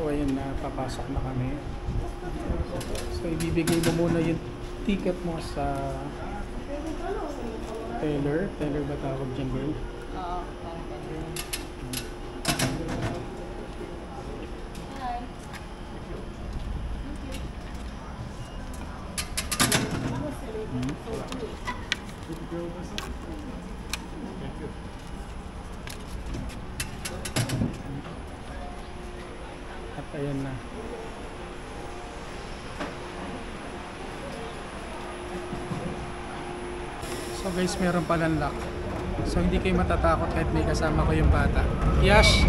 So ayun na, papasok na kami. So ibibigay mo muna yung ticket mo sa teller. Teller ba tawag dyan, girl? Oo. At ayan na. So guys, meron palang lock. So hindi kayo matatakot kahit may kasama ko yung bata. Yash!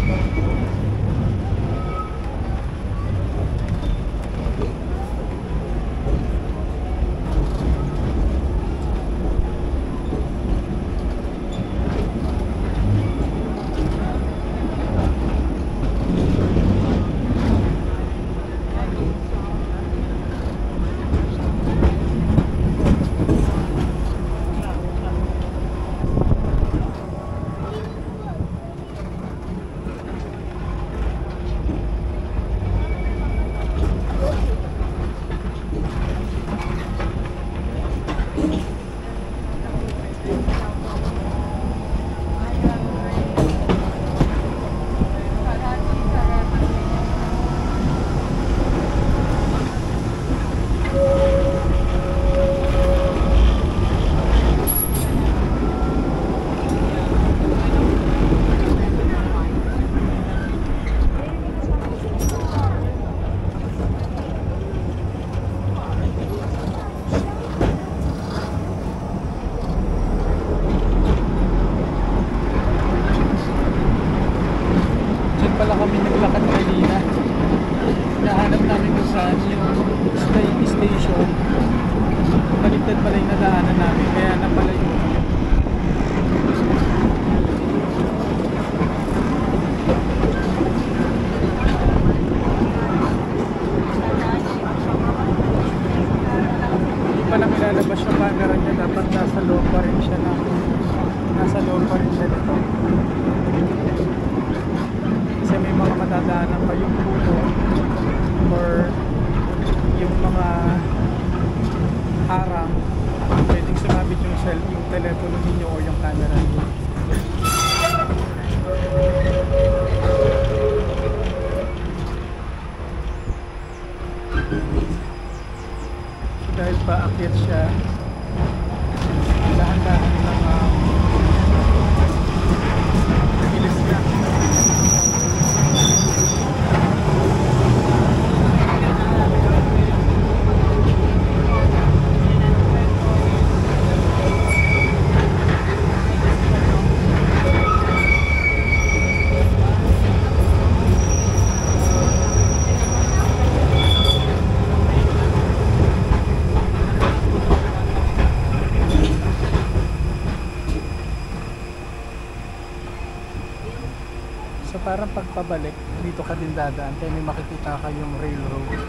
Parang pagpabalik, dito ka din dadaan kaya may makikita kayong railroad.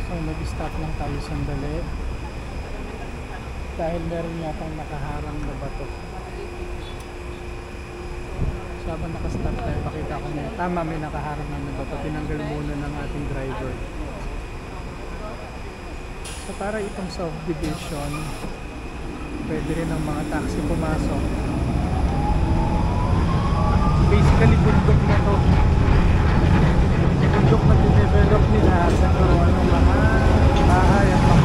So nag-stop lang tayo sandali dahil meron yatang nakaharang na bato. So habang nakastop tayo, pakita ko niya, tama, may nakaharang na bato, tinanggal muna ng ating driver. So para itong subdivision, pwede rin ang mga taxi pumasok. Basically, bundok na ito. Bundok na dinevelop nila sa anong mga bahay at mga.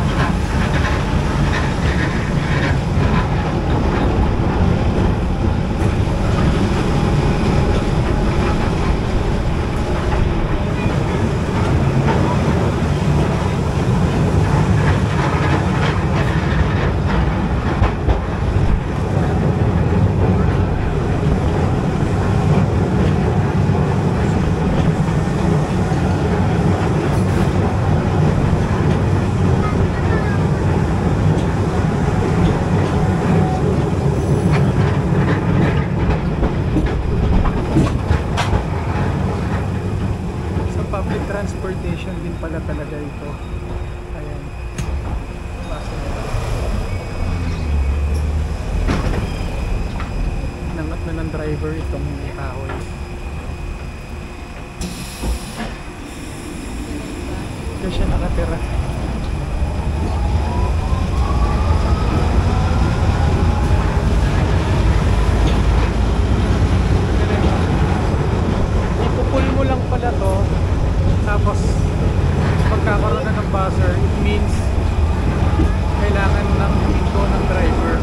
ng driver itong kahoy. Dito siya nakatira. Ipupul mo lang pala to, tapos pagkakaroon na ng buzzer, it means kailangan ng pinto ng driver.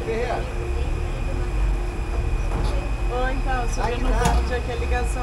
Ferreira. Ou então, se eu não sei onde é que é a ligação.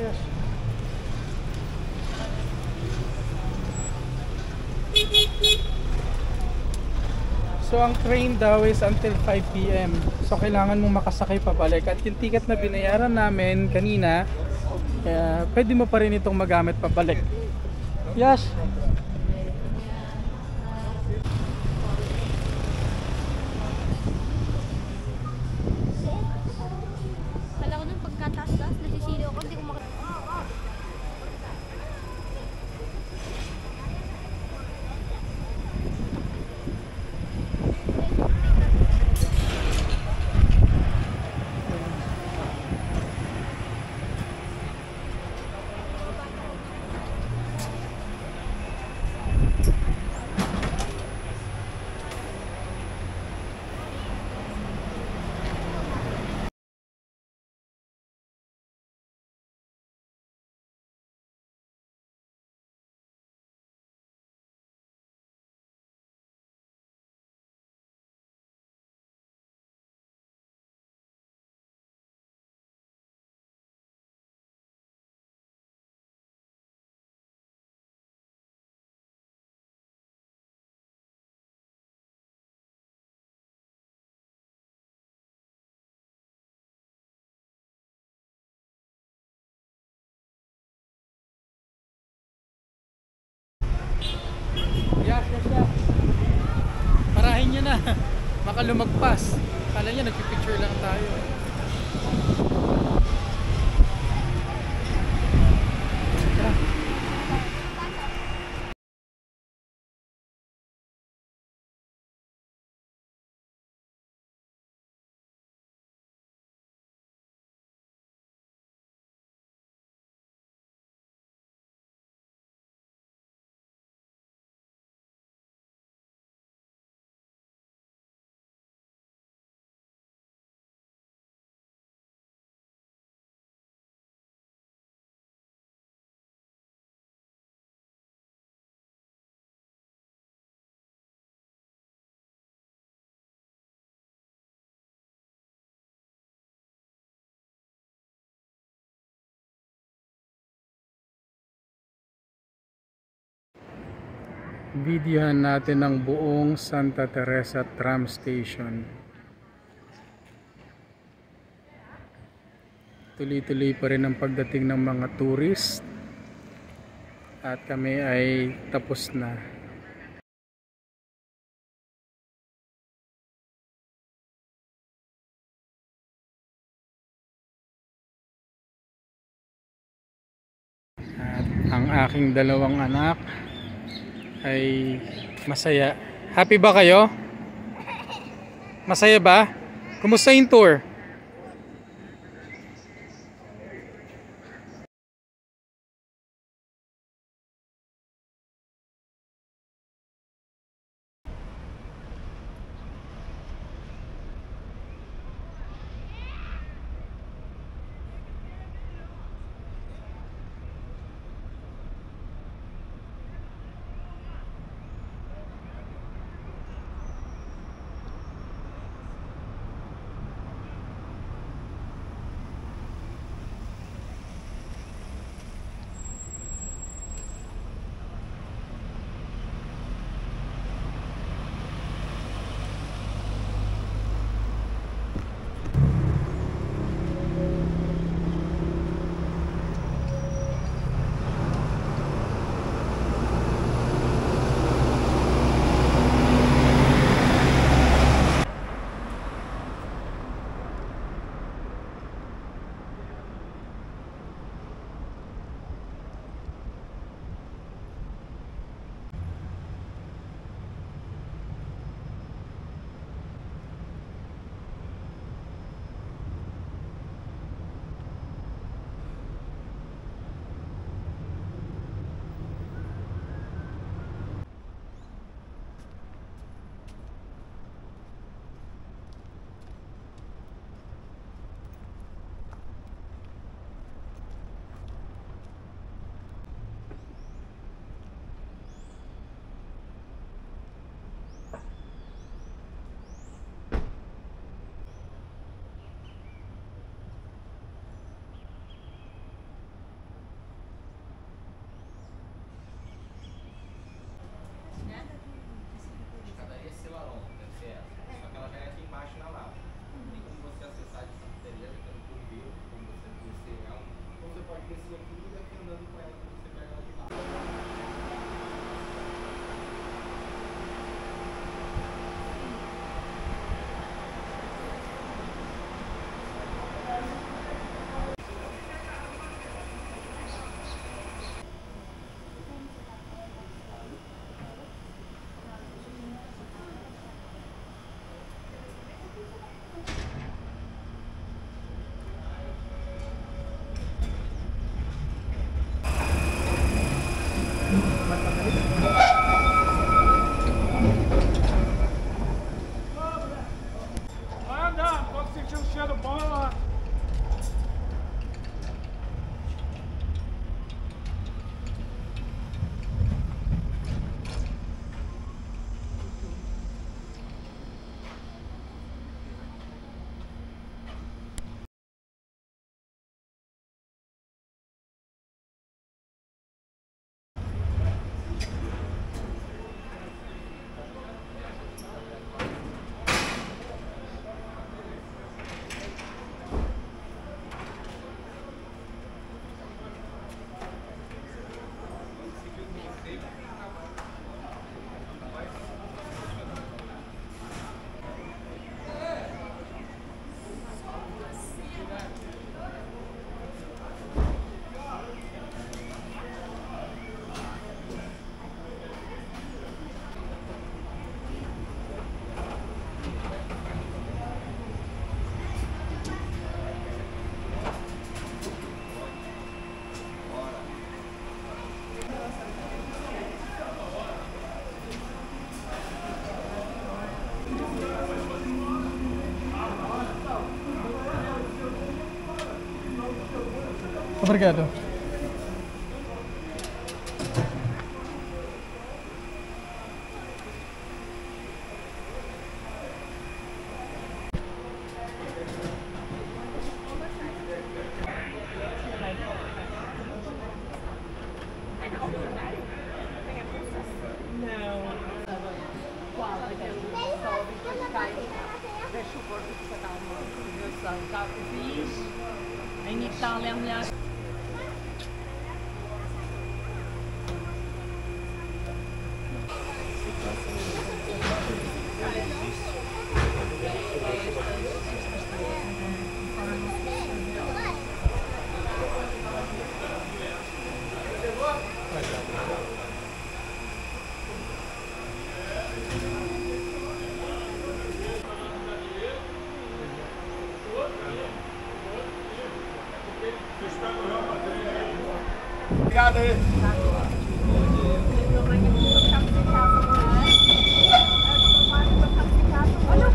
praias. So ang train daw is until 5 PM. So kailangan mong makasakay pabalik. At yung ticket na binayaran namin kanina, pwede mo pa rin itong magamit pabalik. Yes. Parahin nyo na, baka lumagpas. Kala nyo nagpipicture lang tayo. Videohan natin ang buong Santa Teresa Tram Station. Tuloy-tuloy pa rin ang pagdating ng mga tourist at kami ay tapos na. At ang aking dalawang anak ay masaya. Happy ba kayo? Masaya ba? Kumusta yung tour? Obrigado. In Itália, mulher. Obrigado aí. Olha o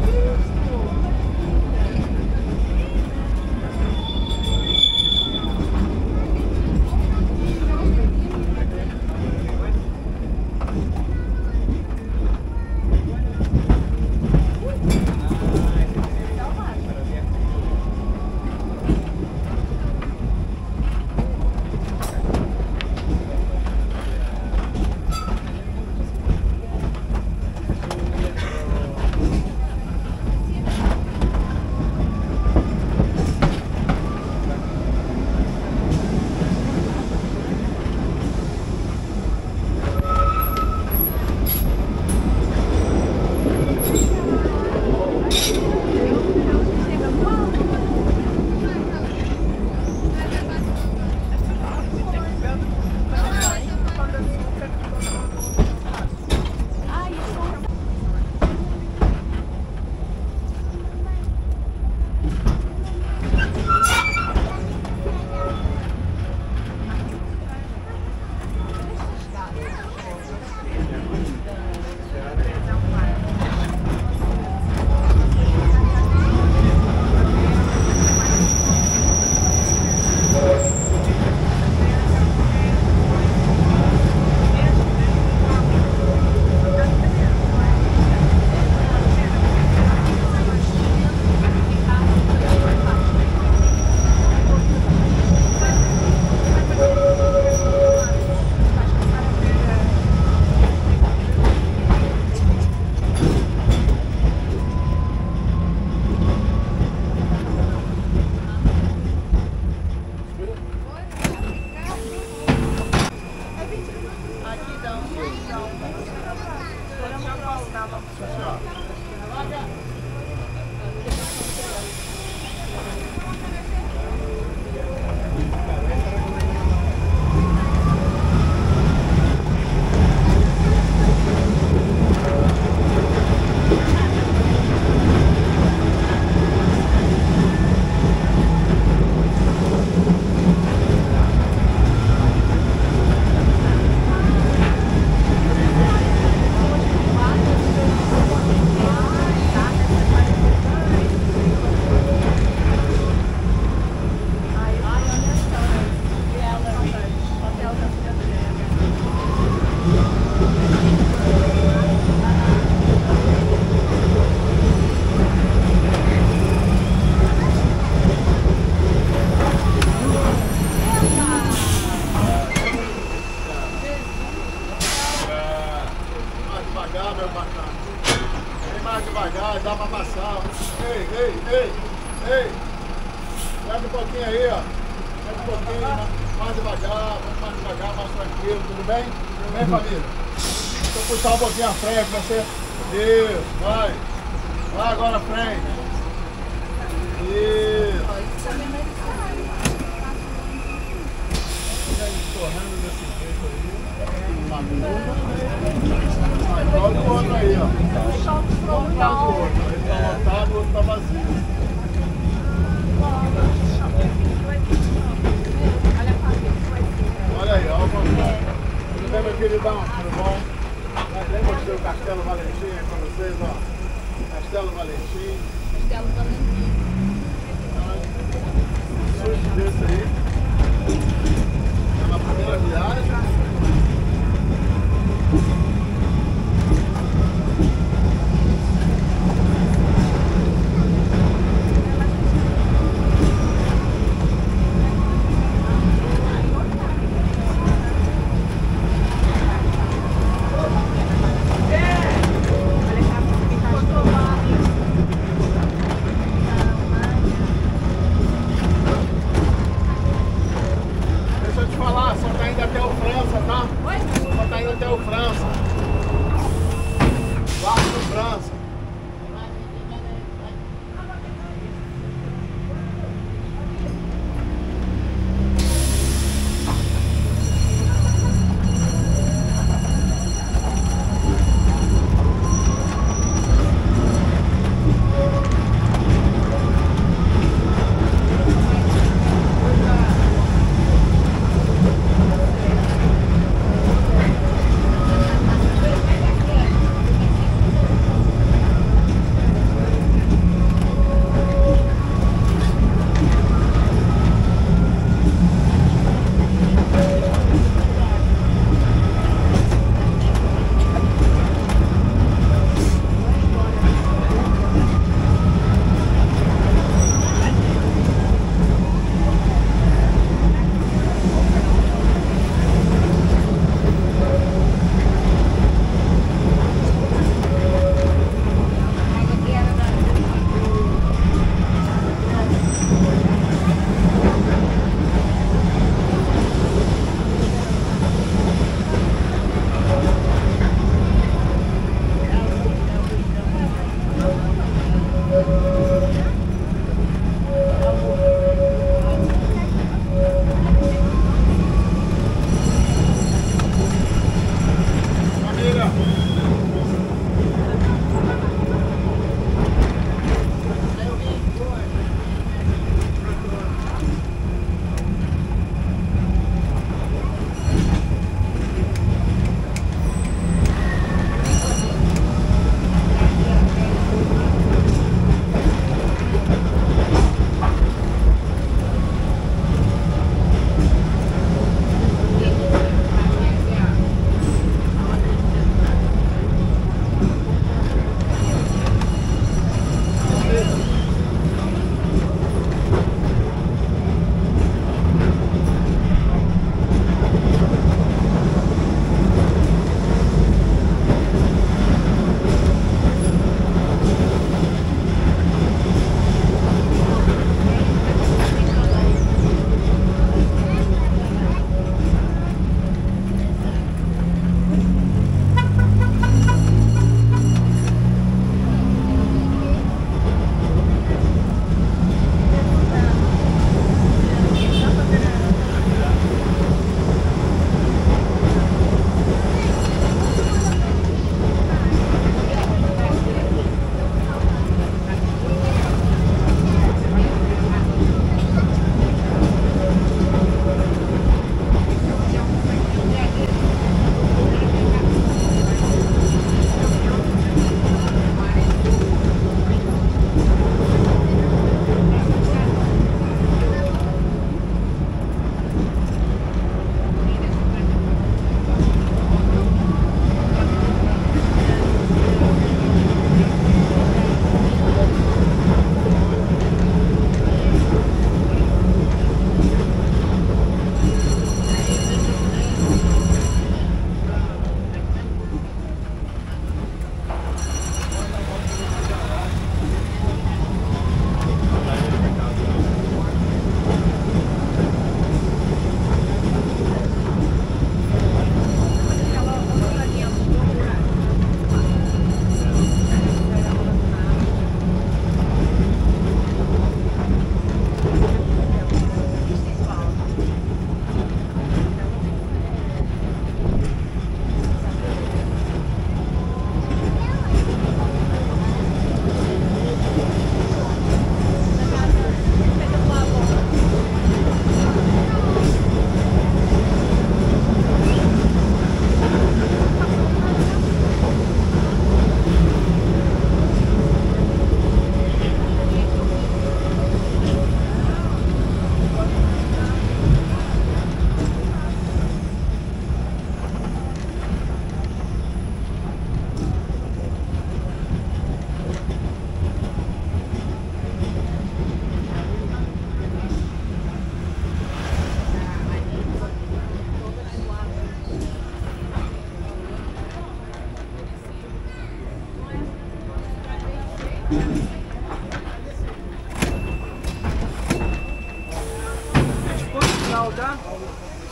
Um pouquinho à frente, vai ser. Isso, vai. Vai agora à frente. Isso. Já escorrendo nesse peito aí. Uma curva. Olha o outro aí, ó. Um tá do outro. Ele tá lotado, o outro tá vazio. Olha aí, olha o contrário. Tudo bem, meu queridão? Tudo bom? Eu mostrei o Castelo Valentim aí pra vocês, ó. Castelo Valentim. Castelo Valentim. Surge desse aí. Ainda até o frango.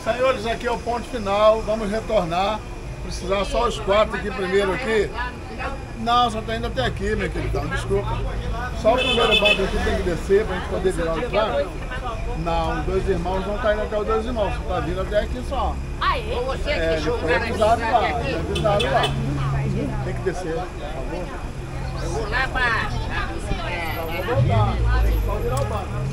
Senhores, aqui é o ponto final, vamos retornar. Precisar só os quatro aqui primeiro aqui. Não, só está indo até aqui, meu queridão, desculpa. Só o primeiro barco aqui tem que descer para a gente poder virar o carro. Não, os dois irmãos não estão indo até os dois irmãos, só está vindo até aqui só. É, foi avisado lá, Tem que descer, por favor. Eu vou lá para... Só virar o barco.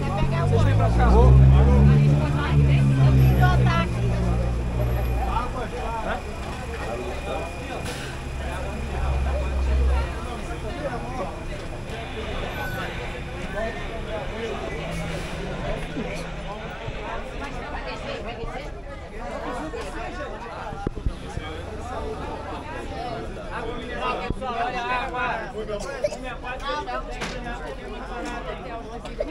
Vocês vêm para cá, primeira parada.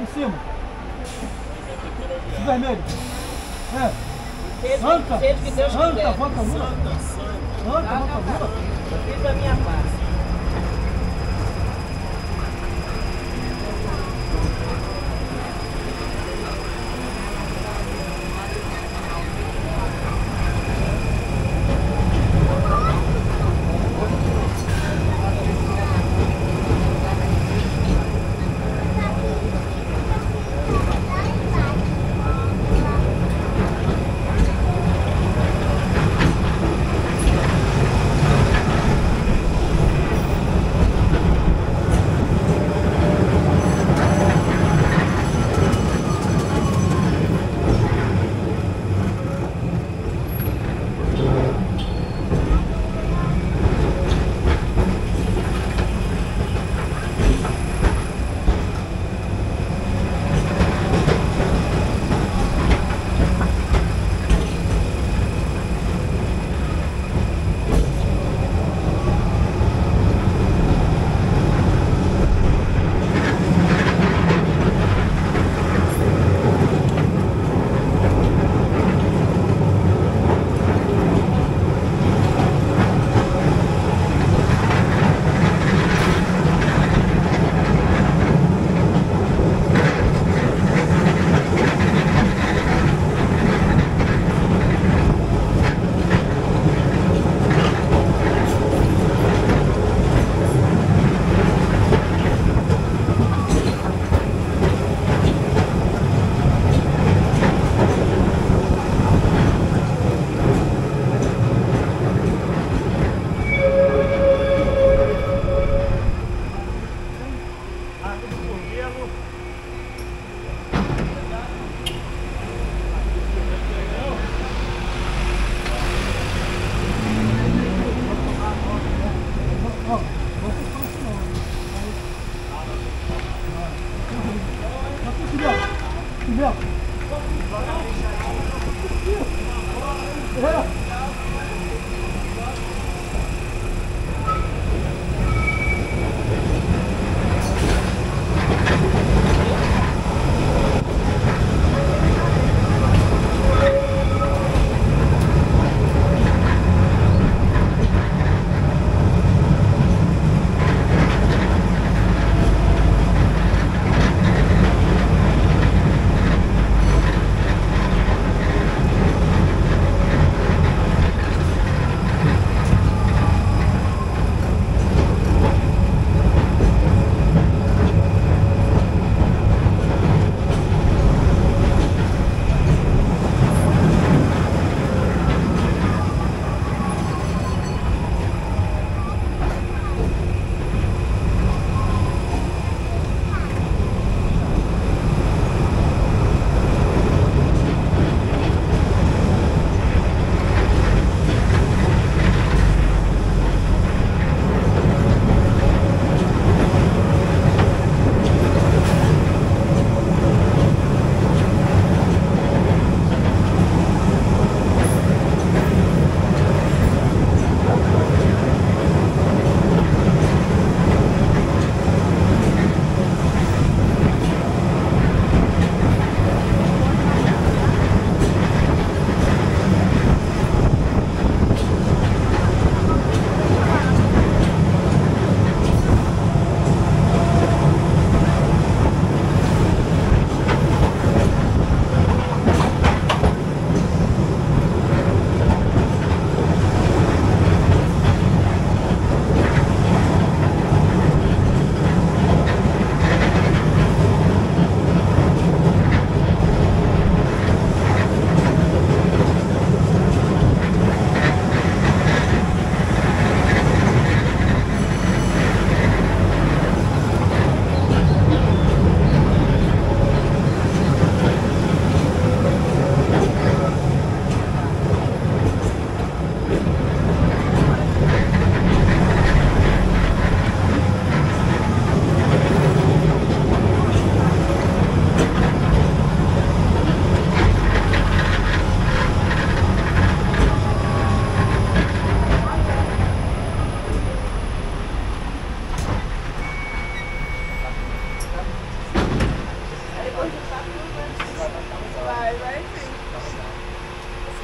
Em cima. O vermelho. É. Santa. Santa, volta Lula. Santa, volta Lula. Eu fiz a minha parte.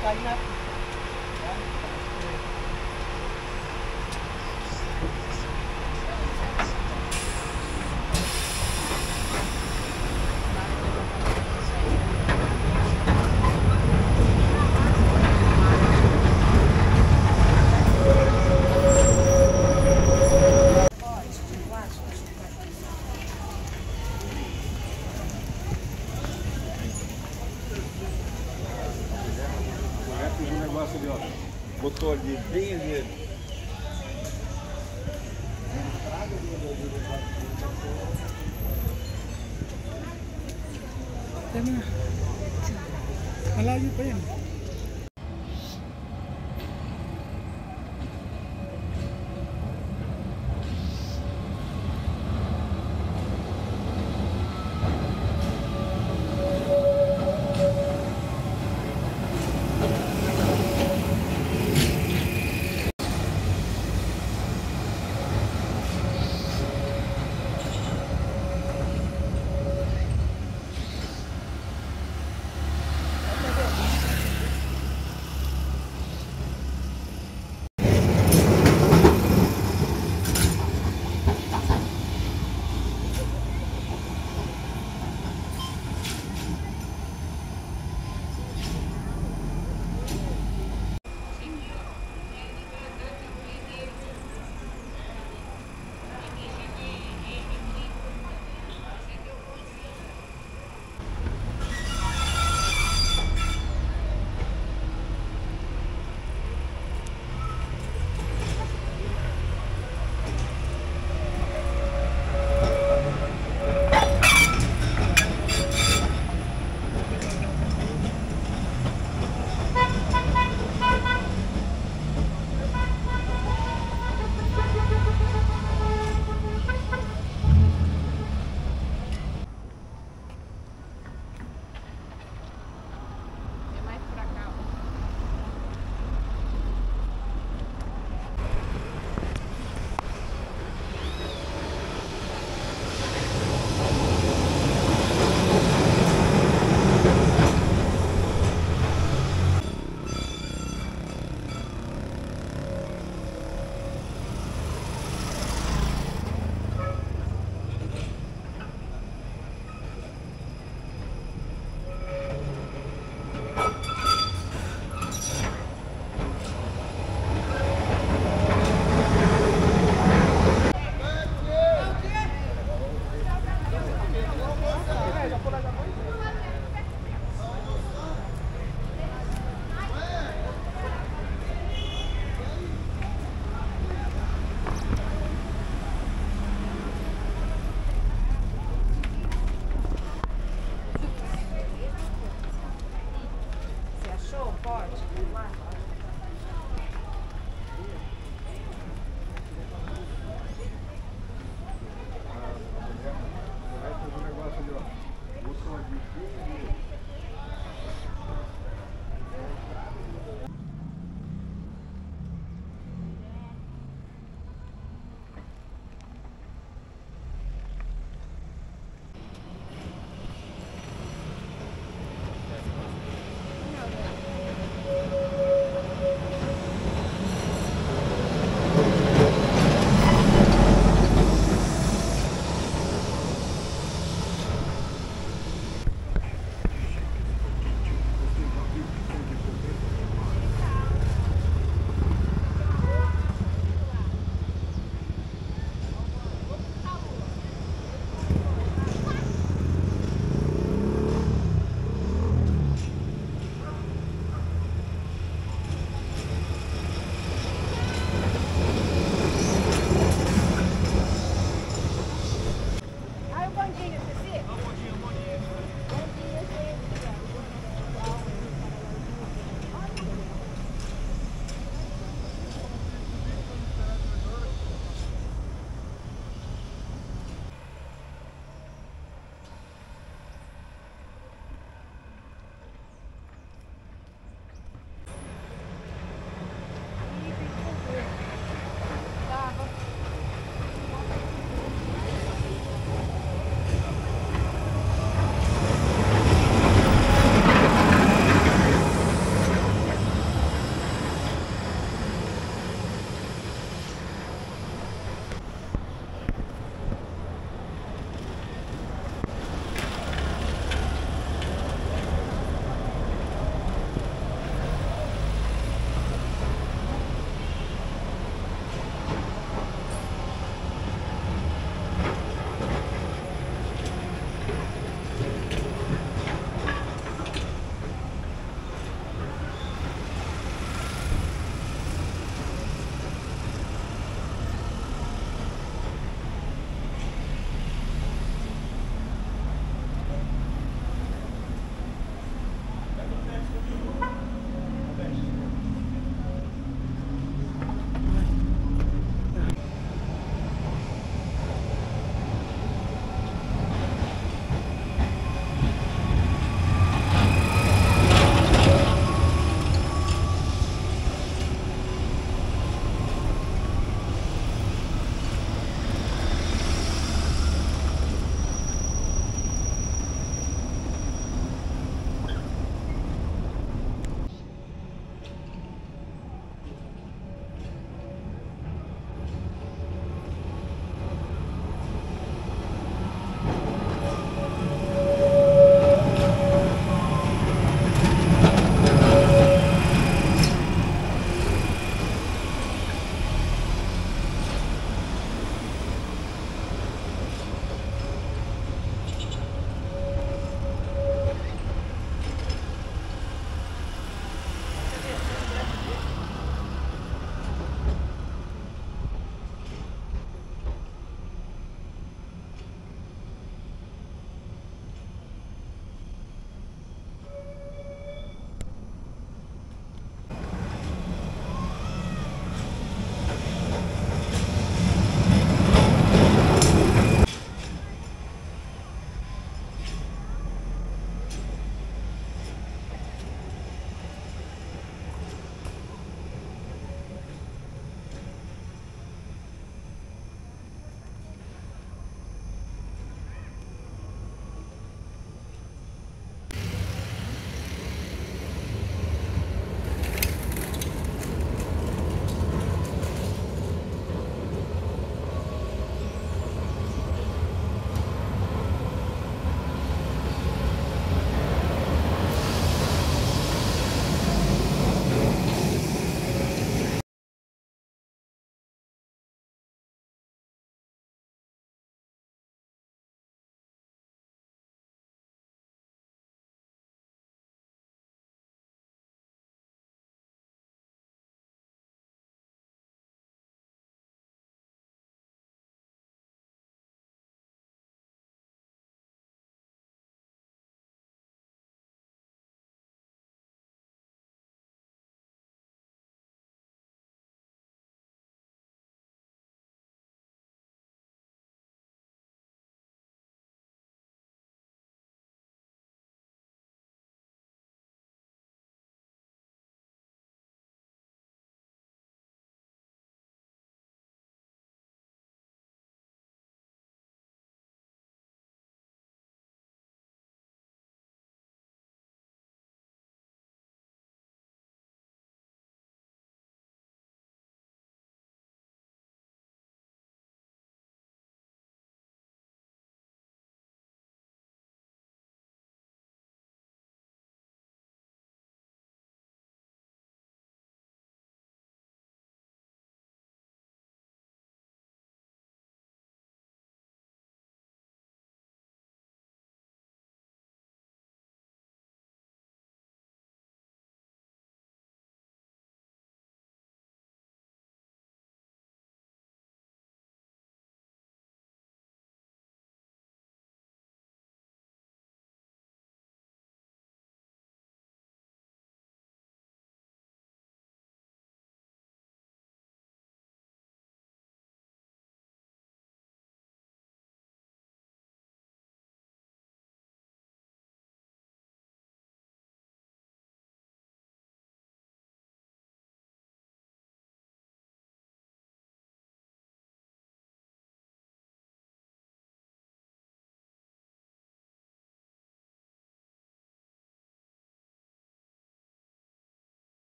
kanya. Botou ali bem ali. Tama. Malayo pa yan.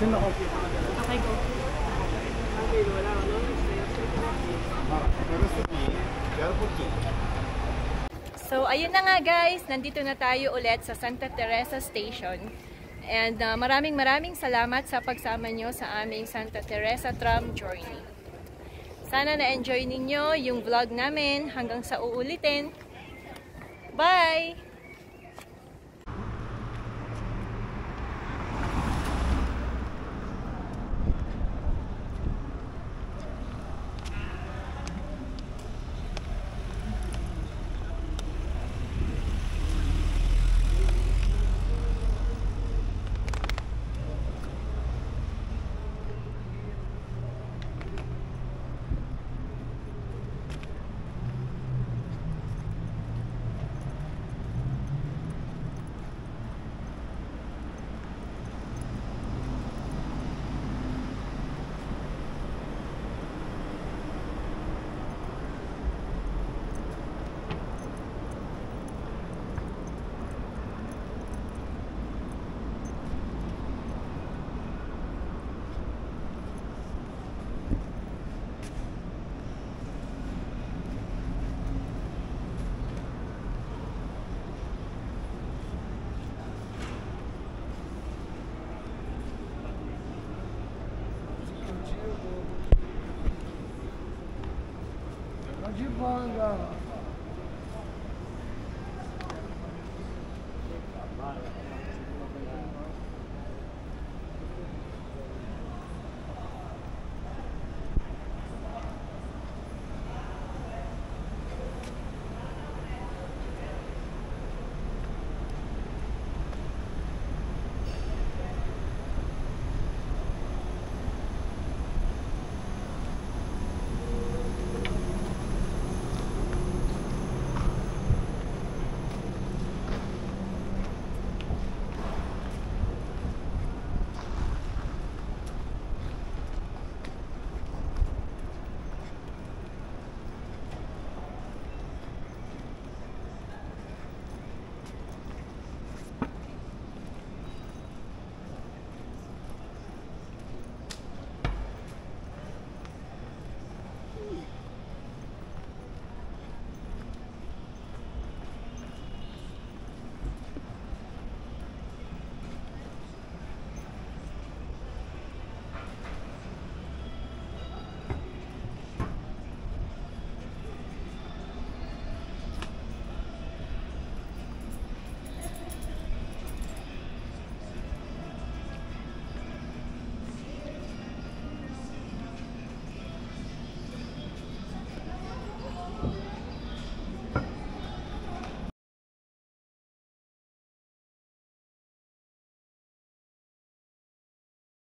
Sino ako? Okay, go. Okay, wala ako. So, ayun na nga guys. Nandito na tayo ulit sa Santa Teresa Station. And maraming salamat sa pagsama nyo sa aming Santa Teresa Tram Journey. Sana na-enjoy ninyo yung vlog namin. Hanggang sa uulitin. Bye!